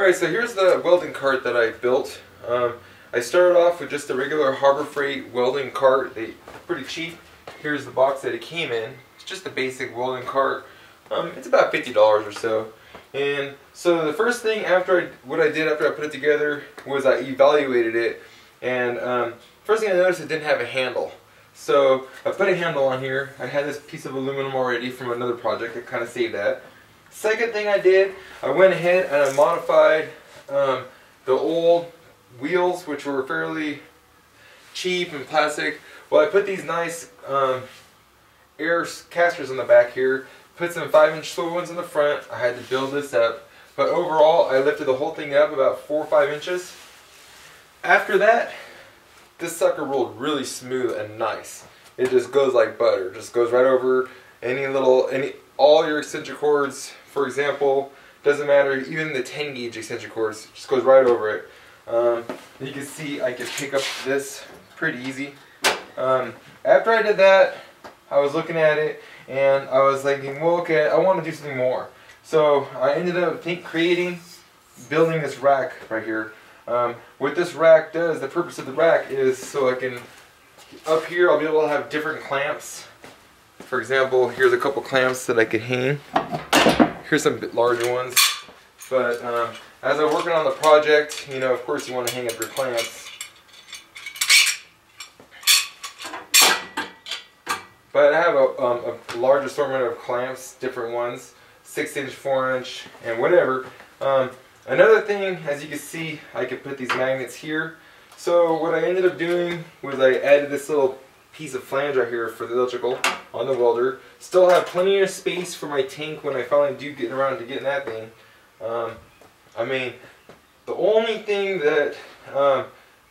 Alright, so here's the welding cart that I built. I started off with just a regular Harbor Freight welding cart. They're pretty cheap. Here's the box that it came in. It's just a basic welding cart. It's about $50 or so. And so the first thing after I put it together was I evaluated it. And first thing I noticed, it didn't have a handle. So I put a handle on here. I had this piece of aluminum already from another project. I kind of saved that. Second thing I did, I went ahead and I modified the old wheels, which were fairly cheap and plastic. Well, I put these nice air casters on the back here, put some 5-inch swivel ones in the front. I had to build this up, but overall I lifted the whole thing up about 4 or 5 inches. After that, this sucker rolled really smooth and nice. It just goes like butter. It just goes right over all your eccentric cords, for example. Doesn't matter, even the 10-gauge eccentric cords, just goes right over it. You can see I can pick up this pretty easy. After I did that, I was looking at it and I was thinking, well, okay, I want to do something more. So I ended up building this rack right here. What this rack does, the purpose of the rack is so I can, up here I'll be able to have different clamps. For example, here's a couple clamps that I could hang. Here's some bit larger ones. But as I'm working on the project, you know, of course you want to hang up your clamps. But I have a large assortment of clamps, different ones, 6-inch, 4-inch, and whatever. Another thing, as you can see, I could put these magnets here. So what I ended up doing was I added this little piece of flange right here for the electrical on the welder. Still have plenty of space for my tank when I finally do get around to getting that thing. I mean, the only thing that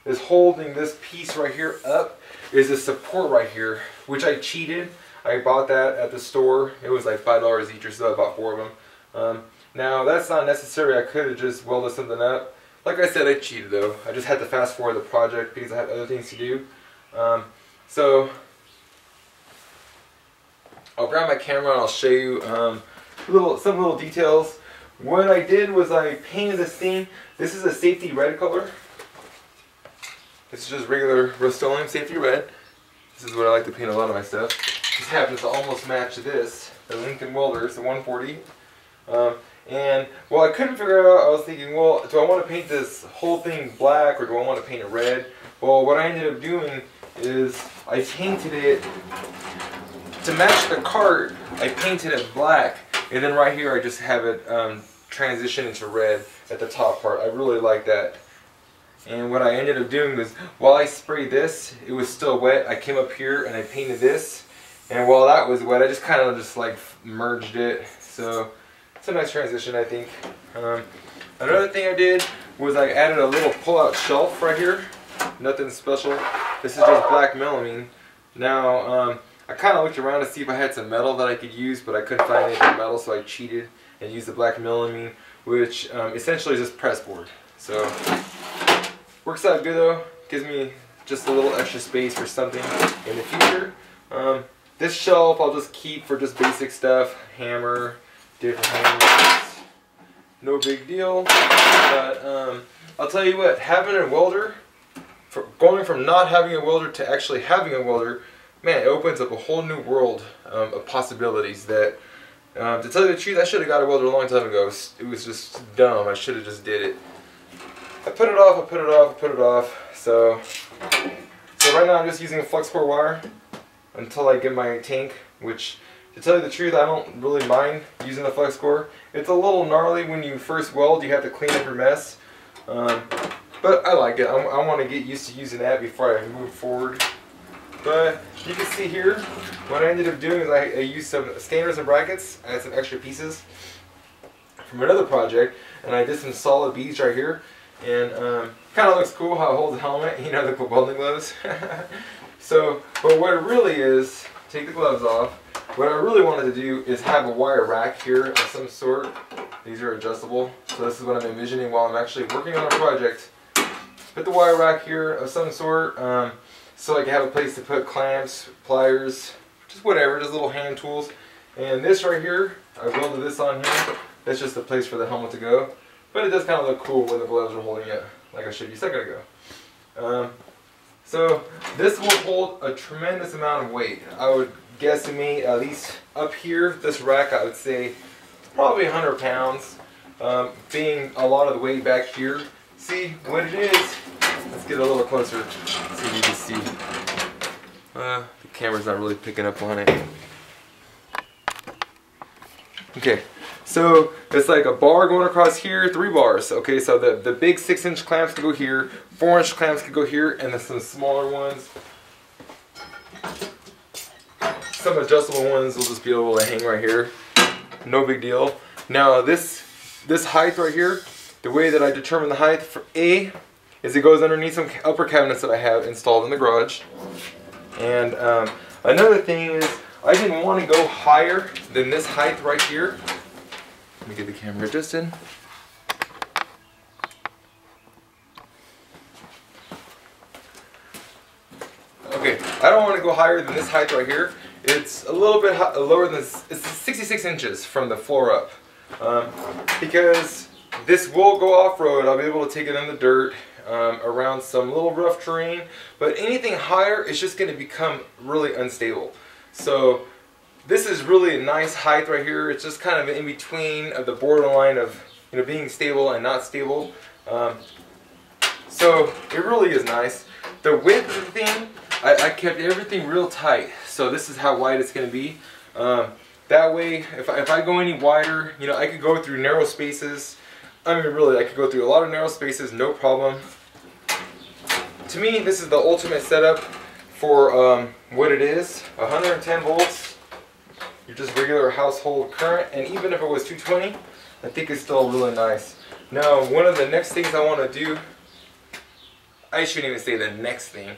is holding this piece right here up is this support right here, which I cheated. I bought that at the store. It was like $5 each or so. I bought 4 of them. Now, that's not necessary. I could have just welded something up. Like I said, I cheated though. I just had to fast forward the project because I had other things to do. So I'll grab my camera and I'll show you some little details. What I did was I painted this thing. This is a safety red color. It's just regular Rust-Oleum safety red. This is what I like to paint a lot of my stuff. This happens to almost match this, the Lincoln Welder, it's a 140. And well, I couldn't figure it out. I was thinking, well, do I want to paint this whole thing black or do I want to paint it red? Well, what I ended up doing is I painted it to match the cart. I painted it black. And then right here I just have it transition into red at the top part. I really like that. And what I ended up doing was, while I sprayed this, it was still wet. I came up here and I painted this. And while that was wet, I just kind of just like merged it. So it's a nice transition, I think. Another thing I did was I added a little pull-out shelf right here. Nothing special. This is just black melamine. Now, I kind of looked around to see if I had some metal that I could use, but I couldn't find anything metal, so I cheated and used the black melamine, which essentially is just press board. So, works out good though. Gives me just a little extra space for something in the future. This shelf I'll just keep for just basic stuff. Hammer, different hammers. No big deal. But I'll tell you what, having a welder, going from not having a welder to actually having a welder, man, it opens up a whole new world of possibilities that, to tell you the truth, I should have got a welder a long time ago. It was just dumb. I should have just did it. I put it off, I put it off, I put it off. So right now I'm just using a flux core wire until I get my tank, which, to tell you the truth, I don't really mind using the flux core. It's a little gnarly when you first weld. You have to clean up your mess. But I like it. I want to get used to using that before I move forward. But you can see here, what I ended up doing is I used some standers and brackets. I had some extra pieces from another project, and I did some solid beads right here. And kind of looks cool how it holds a helmet, you know, the welding gloves. So, but what it really is, take the gloves off. What I really wanted to do is have a wire rack here of some sort. These are adjustable, so this is what I'm envisioning while I'm actually working on a project. Put the wire rack here of some sort. So I can have a place to put clamps, pliers, just whatever, just little hand tools. And this right here, I welded this on here. That's just the place for the helmet to go. But it does kind of look cool when the gloves are holding it, like I showed you a second ago. So this will hold a tremendous amount of weight. I would guess to me, at least up here, this rack, I would say probably 100 pounds, being a lot of the weight back here. See what it is. Let's get a little closer so you can see. The camera's not really picking up on it. Okay, so it's like a bar going across here, 3 bars. Okay, so the big 6-inch clamps can go here, 4-inch clamps can go here, and then some smaller ones. Some adjustable ones will just be able to hang right here. No big deal. Now this height right here, the way that I determine the height for A is it goes underneath some upper cabinets that I have installed in the garage. And another thing is I didn't want to go higher than this height right here. Let me get the camera adjusted. Okay, I don't want to go higher than this height right here. It's a little bit lower than this. It's 66 inches from the floor up. Because this will go off-road. I'll be able to take it in the dirt around some little rough terrain, but anything higher is just going to become really unstable. So this is really a nice height right here. It's just kind of in between of the borderline of, you know, being stable and not stable. So it really is nice. The width of the thing, I kept everything real tight. So this is how wide it's going to be. That way, if I go any wider, you know, I could go through narrow spaces. I mean, really, I could go through a lot of narrow spaces, no problem. To me, this is the ultimate setup for what it is. 110 volts, your just regular household current, and even if it was 220, I think it's still really nice. Now, one of the next things I want to do, I shouldn't even say the next thing.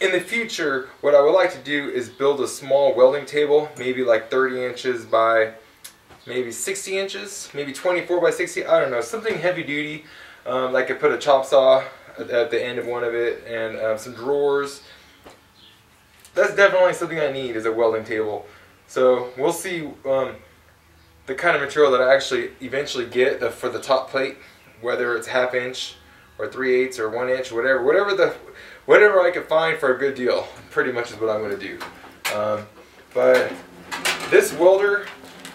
In the future, what I would like to do is build a small welding table, maybe like 30 inches by maybe 60 inches, maybe 24 by 60, I don't know, something heavy duty. I could put a chop saw at the end of one of it and some drawers. That's definitely something I need, is a welding table. So we'll see the kind of material that I actually eventually get for the top plate, whether it's 1/2 inch or 3/8 or 1 inch, whatever I can find for a good deal, pretty much is what I'm going to do. But this welder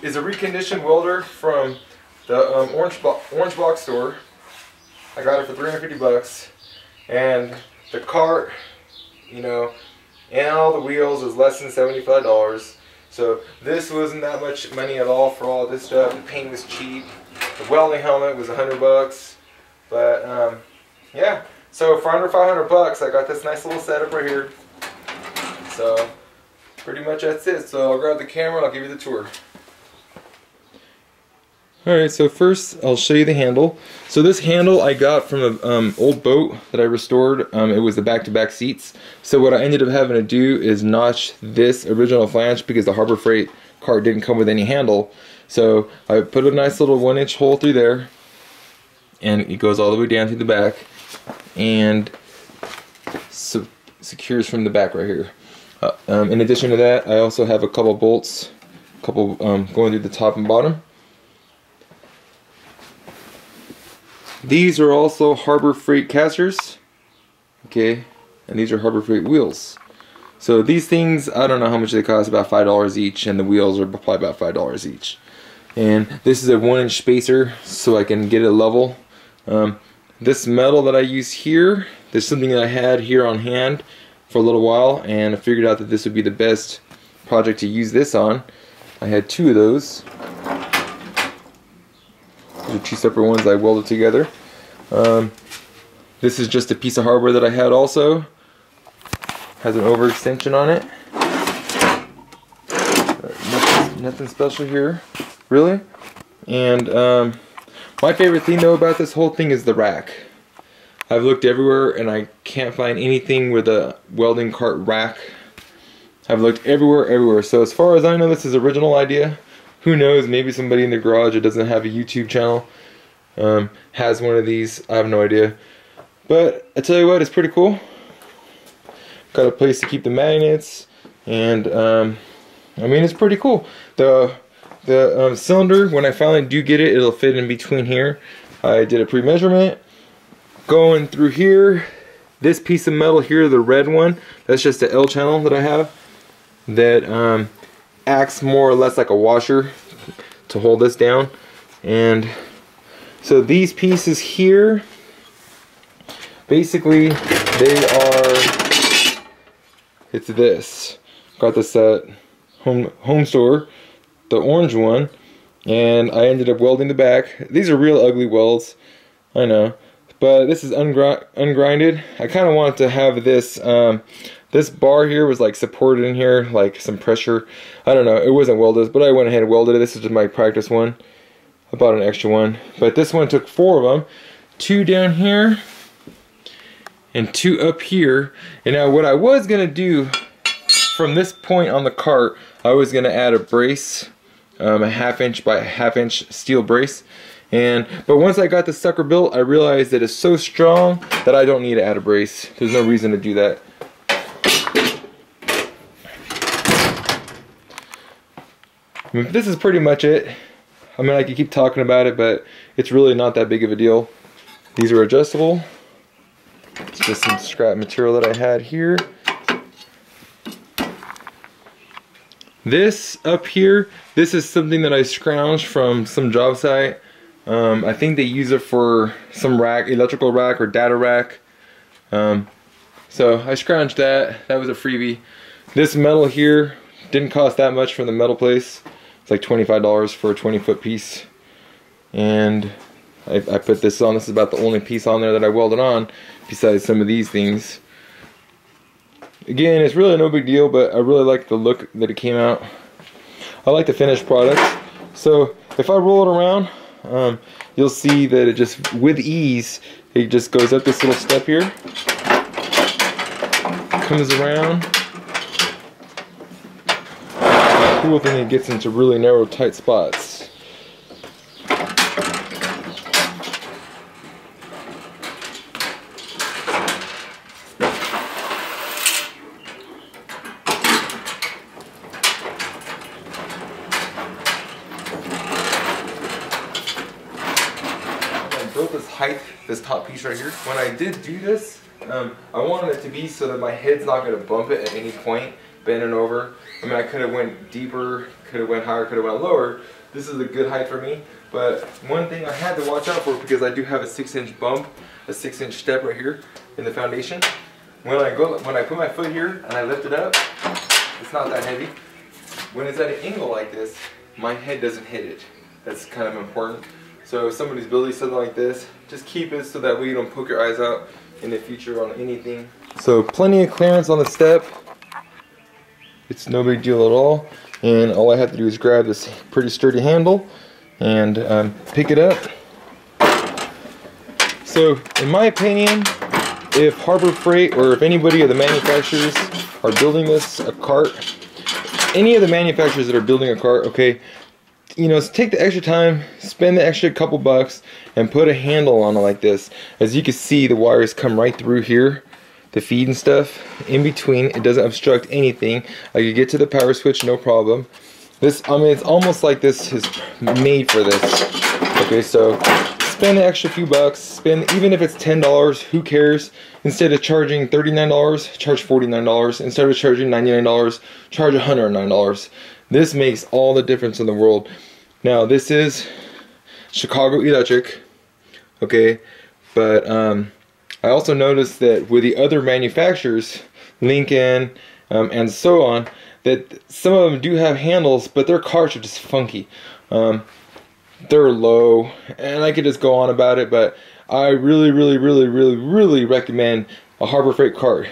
is a reconditioned welder from the Orange Box store. I got it for 350 bucks, and the cart, you know, and all the wheels was less than $75. So this wasn't that much money at all for all this stuff. The paint was cheap. The welding helmet was 100 bucks, but yeah. So for under 500 bucks, I got this nice little setup right here. So pretty much that's it. So I'll grab the camera and I'll give you the tour. Alright, so first I'll show you the handle. So this handle I got from an old boat that I restored. It was the back-to-back seats. So what I ended up having to do is notch this original flange because the Harbor Freight cart didn't come with any handle. So I put a nice little 1-inch hole through there, and it goes all the way down through the back and secures from the back right here. In addition to that, I also have a couple bolts, a couple going through the top and bottom. These are also Harbor Freight casters, okay, and these are Harbor Freight wheels. So these things, I don't know how much they cost, about $5 each, and the wheels are probably about $5 each. And this is a 1-inch spacer, so I can get it level. This metal that I use here, there's something that I had here on hand for a little while, and I figured out that this would be the best project to use this on. I had 2 of those. The 2 separate ones I welded together. This is just a piece of hardware that I had also. Has an overextension on it. Nothing special here, really. And my favorite thing though about this whole thing is the rack. I've looked everywhere and I can't find anything with a welding cart rack. I've looked everywhere. So as far as I know, this is an original idea. Who knows, maybe somebody in the garage that doesn't have a YouTube channel has one of these. I have no idea. But I tell you what, it's pretty cool. Got a place to keep the magnets, and I mean, it's pretty cool. The cylinder, when I finally do get it, it'll fit in between here. I did a pre-measurement. Going through here, this piece of metal here, the red one, that's just the L channel that I have that acts more or less like a washer to hold this down. And so these pieces here, basically they are, it's this, got this at home store, the orange one, and I ended up welding the back. These are real ugly welds, I know, but this is ungrinded. I kind of wanted to have this, this bar here was like supported in here, like some pressure. I don't know, it wasn't welded, but I went ahead and welded it. This is just my practice one. I bought an extra one, but this one took 4 of them, 2 down here and 2 up here. And now what I was gonna do from this point on the cart, I was gonna add a brace, a 1/2" by 1/2" steel brace. But once I got the sucker built, I realized that it's so strong that I don't need to add a brace. There's no reason to do that. I mean, this is pretty much it. I mean, I could keep talking about it, but it's really not that big of a deal. These are adjustable. It's just some scrap material that I had here. This up here, this is something that I scrounged from some job site. I think they use it for some rack, electrical rack or data rack. So I scrounged that. That was a freebie. This metal here didn't cost that much from the metal place. It's like $25 for a 20-foot piece, and I put this on. This is about the only piece on there that I welded on, besides some of these things. Again, it's really no big deal, but I really like the look that it came out. I like the finished product. So if I roll it around, you'll see that it just, with ease, it just goes up this little step here, comes around. Cool thing, it gets into really narrow, tight spots. I built this height, this top piece right here. When I did do this, I wanted it to be so that my head's not going to bump it at any point, bending over. I mean, I could have went deeper, could have went higher, could have went lower. This is a good height for me, but one thing I had to watch out for, because I do have a 6-inch bump, a 6-inch step right here in the foundation. When I put my foot here and I lift it up, it's not that heavy. When it's at an angle like this, my head doesn't hit it. That's kind of important. So if somebody's building something like this, just keep it so that way you don't poke your eyes out in the future on anything. So plenty of clearance on the step. It's no big deal at all, and all I have to do is grab this pretty sturdy handle and pick it up. So in my opinion, if Harbor Freight or if anybody of the manufacturers are building this, a cart, any of the manufacturers that are building a cart, okay, you know, take the extra time, spend the extra couple bucks, and put a handle on it like this. As you can see, the wires come right through here, the feed and stuff in between. It doesn't obstruct anything. I could get to the power switch, no problem. This, I mean, it's almost like this is made for this. Okay, so spend an extra few bucks. Spend, even if it's $10, who cares? Instead of charging $39, charge $49. Instead of charging $99, charge $109. This makes all the difference in the world. Now, this is Chicago Electric, okay, but I also noticed that with the other manufacturers, Lincoln and so on, that some of them do have handles, but their carts are just funky. They're low, and I could just go on about it, but I really recommend a Harbor Freight cart.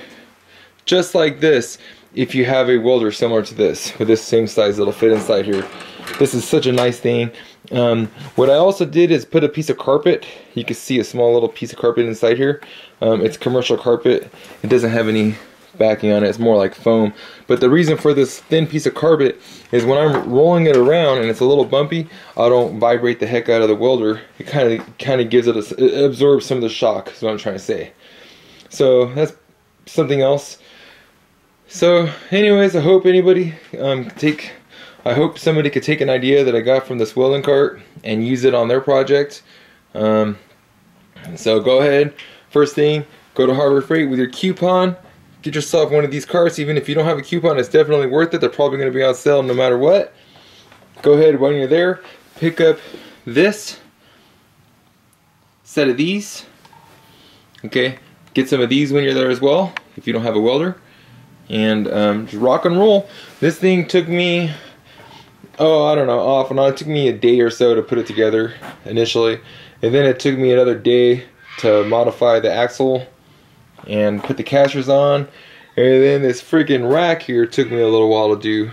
Just like this, if you have a welder similar to this, with this same size that'll fit inside here. This is such a nice thing. What I also did is put a piece of carpet. You can see a small little piece of carpet inside here. It's commercial carpet. It doesn't have any backing on it. It's more like foam. But the reason for this thin piece of carpet is when I'm rolling it around and it's a little bumpy, I don't vibrate the heck out of the welder. It kind of gives it, it absorbs some of the shock, is what I'm trying to say. So that's something else. So anyways, I hope anybody I hope somebody could take an idea that I got from this welding cart and use it on their project. So go ahead, first thing, go to Harbor Freight with your coupon, get yourself one of these carts. Even if you don't have a coupon, it's definitely worth it. They're probably going to be on sale no matter what. Go ahead, when you're there, pick up this set of these. Okay, get some of these when you're there as well, if you don't have a welder. And just rock and roll. This thing took me, oh, I don't know, off and on. It took me a day or so to put it together initially. And then it took me another day to modify the axle and put the cashers on. And then this freaking rack here took me a little while to do.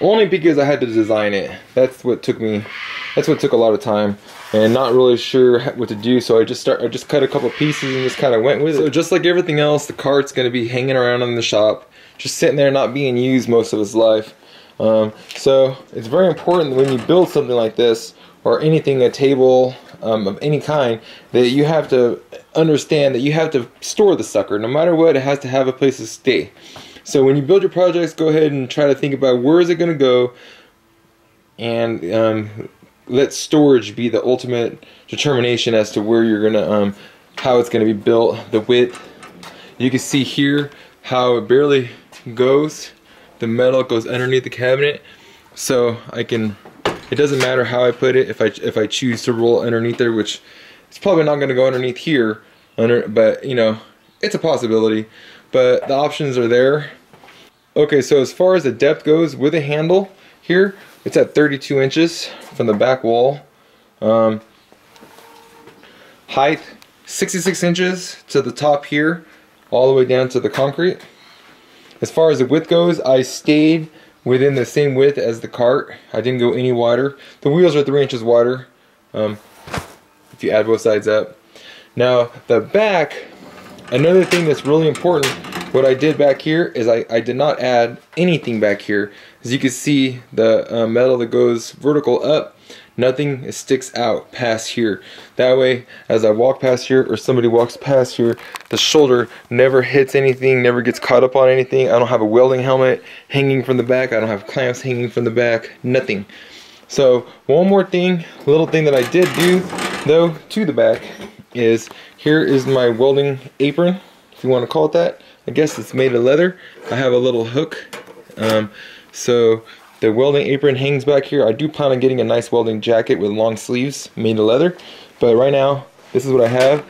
Only because I had to design it. That's what took a lot of time, and not really sure what to do, so I just cut a couple pieces and just kind of went with it. So just like everything else, the cart's going to be hanging around in the shop, just sitting there not being used most of its life. So it's very important when you build something like this, or anything, a table of any kind, that you have to understand that you have to store the sucker. No matter what, it has to have a place to stay. So when you build your projects, go ahead and try to think about where is it going to go, and let storage be the ultimate determination as to where you're gonna, how it's gonna be built, the width. You can see here how it barely goes. The metal goes underneath the cabinet, so I can. It doesn't matter how I put it. If I choose to roll underneath there, which it's probably not gonna go underneath here, but you know, it's a possibility. But the options are there. Okay, so as far as the depth goes with a handle here, it's at 32 inches from the back wall. Height, 66 inches to the top here, all the way down to the concrete. As far as the width goes, I stayed within the same width as the cart. I didn't go any wider. The wheels are 3 inches wider, if you add both sides up. Now, the back, another thing that's really important, what I did back here is I did not add anything back here. As you can see, the metal that goes vertical up, nothing sticks out past here. That way, as I walk past here, or somebody walks past here, the shoulder never hits anything, never gets caught up on anything. I don't have a welding helmet hanging from the back. I don't have clamps hanging from the back, nothing. So one more thing, little thing that I did do, though, to the back is, here is my welding apron, if you want to call it that. I guess it's made of leather. I have a little hook, so the welding apron hangs back here. I do plan on getting a nice welding jacket with long sleeves made of leather, but right now this is what I have.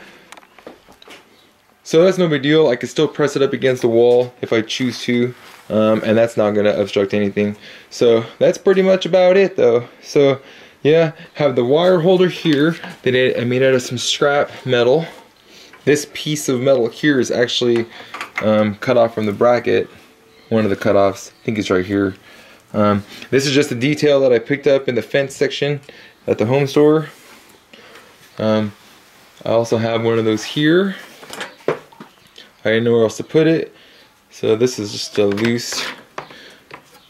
So that's no big deal. I can still press it up against the wall if I choose to, and that's not going to obstruct anything. So that's pretty much about it though. So yeah, have the wire holder here that I made out of some scrap metal. This piece of metal here is actually cut off from the bracket, one of the cutoffs. I think it's right here. This is just a detail that I picked up in the fence section at the home store. I also have one of those here. I didn't know where else to put it, so this is just a loose,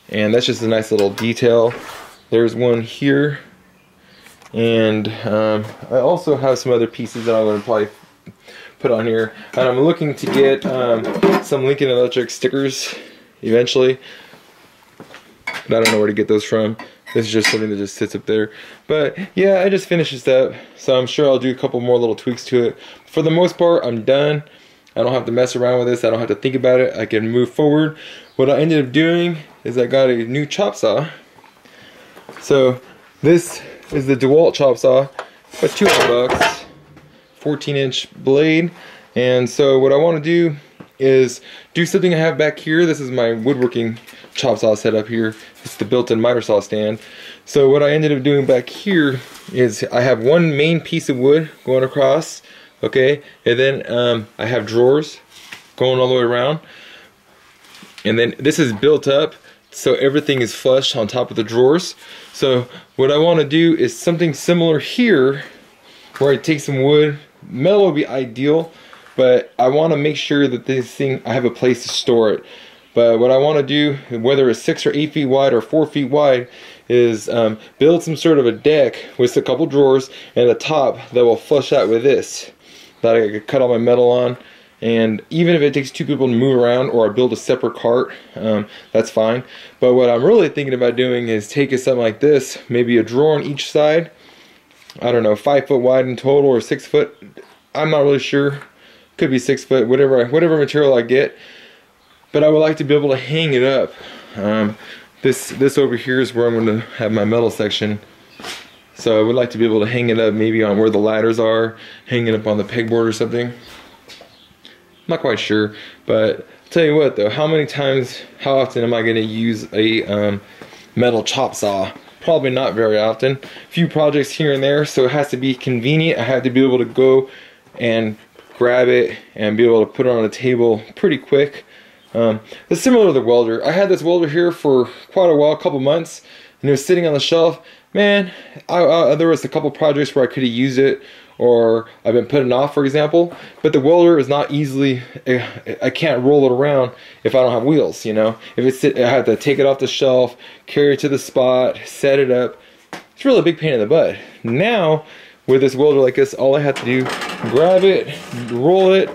and that's just a nice little detail. There's one here, and I also have some other pieces that I'm going to probably put on here, and I'm looking to get some Lincoln Electric stickers eventually, but I don't know where to get those from. This is just something that just sits up there. But yeah, I just finished this up, so I'm sure I'll do a couple more little tweaks to it. For the most part, I'm done. I don't have to mess around with this. I don't have to think about it. I can move forward. What I ended up doing is I got a new chop saw. So this is the DeWalt chop saw for $200. 14-inch blade. And so what I want to do is do something I have back here. This is my woodworking chop saw setup here. It's the built-in miter saw stand. So what I ended up doing back here is I have one main piece of wood going across, okay, and then I have drawers going all the way around, and then this is built up so everything is flush on top of the drawers. So what I want to do is something similar here, where I take some wood. Metal would be ideal, but I want to make sure that this thing, I have a place to store it. But what I want to do, whether it's 6 or 8 feet wide or 4 feet wide, is build some sort of a deck with a couple drawers and a top that will flush out with this, that I could cut all my metal on. And even if it takes 2 people to move around, or I build a separate cart, that's fine. But what I'm really thinking about doing is taking something like this, maybe a drawer on each side, I don't know, 5 foot wide in total or 6 foot. I'm not really sure. Could be 6 foot, whatever material I get. But I would like to be able to hang it up. This over here is where I'm going to have my metal section. So I would like to be able to hang it up maybe on where the ladders are, hang it up on the pegboard or something. Not quite sure, but I'll tell you what though, how often am I going to use a metal chop saw? Probably not very often. A few projects here and there, so it has to be convenient. I have to be able to go and grab it and be able to put it on a table pretty quick. It's similar to the welder. I had this welder here for quite a while, a couple months, and it was sitting on the shelf. Man, there was a couple projects where I could have used it, or I've been putting off, for example. But the welder is not easily, I can't roll it around if I don't have wheels, you know. I have to take it off the shelf, carry it to the spot, set it up. It's really a big pain in the butt. Now, with this welder like this, all I have to do, grab it, roll it,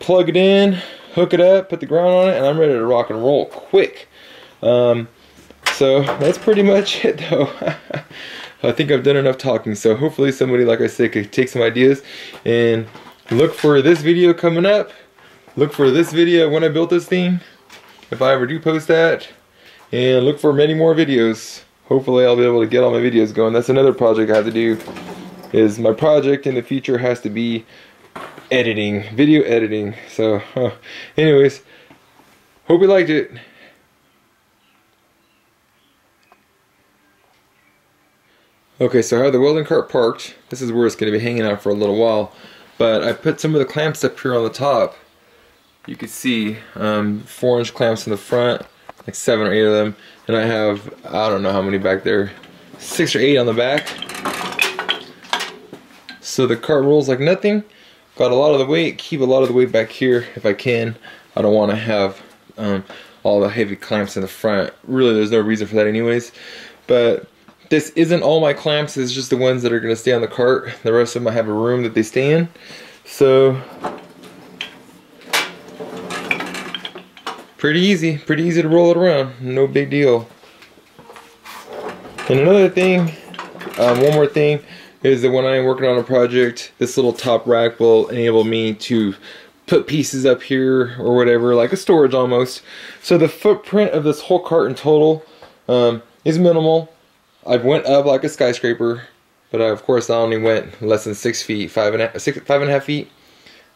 plug it in, hook it up, put the ground on it, and I'm ready to rock and roll quick. So that's pretty much it though. I think I've done enough talking, so hopefully somebody, like I said, could take some ideas and look for this video coming up. Look for this video when I built this thing, if I ever do post that, and look for many more videos. Hopefully I'll be able to get all my videos going. That's another project I have to do, is my project in the future has to be editing, video editing. So anyways, hope you liked it. Okay, so I have the welding cart parked. This is where it's going to be hanging out for a little while, but I put some of the clamps up here on the top. You can see 4-inch clamps in the front, like 7 or 8 of them, and I have, I don't know how many back there, 6 or 8 on the back. So the cart rolls like nothing. Got a lot of the weight, keep a lot of the weight back here if I can. I don't want to have all the heavy clamps in the front. Really, there's no reason for that anyways. But this isn't all my clamps, it's just the ones that are going to stay on the cart. The rest of them I have a room that they stay in. So, pretty easy to roll it around, no big deal. And another thing, one more thing, is that when I am working on a project, this little top rack will enable me to put pieces up here or whatever, like a storage almost. So the footprint of this whole cart in total is minimal. I've went up like a skyscraper, but I, of course, I only went less than 6 feet, 5.5 feet.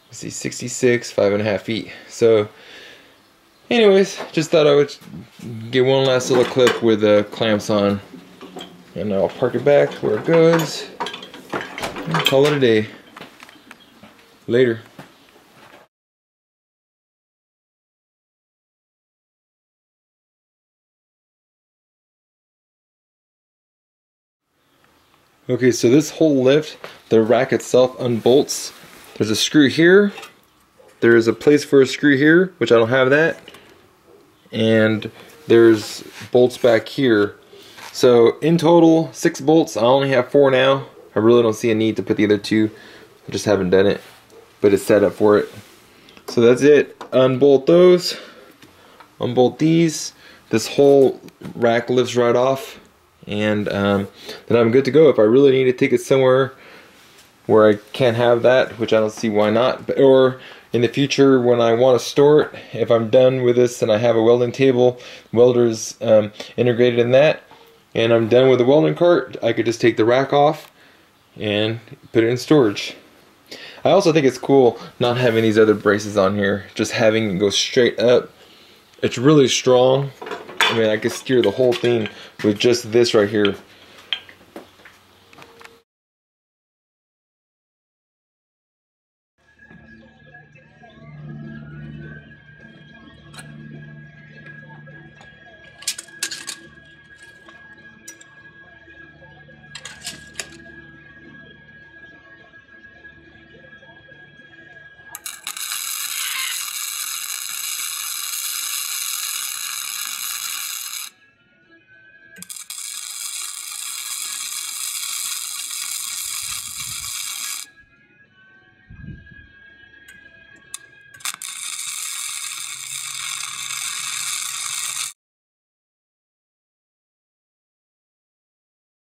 Let's see, 66, 5.5 feet. So anyways, just thought I would get one last little clip with the clamps on, and I'll park it back where it goes. Call it a day. Later. Okay, so this whole lift, the rack itself unbolts. There's a screw here. There's a place for a screw here, which I don't have that. And there's bolts back here. So in total, 6 bolts. I only have 4 now. I really don't see a need to put the other 2. I just haven't done it, but it's set up for it. So that's it. Unbolt those. Unbolt these. This whole rack lifts right off, and then I'm good to go. If I really need to take it somewhere where I can't have that, which I don't see why not, but, or in the future when I want to store it, if I'm done with this and I have a welding table, welder's integrated in that, and I'm done with the welding cart, I could just take the rack off and put it in storage. I also think it's cool not having these other braces on here, just having it go straight up. It's really strong. I mean, I could steer the whole thing with just this right here.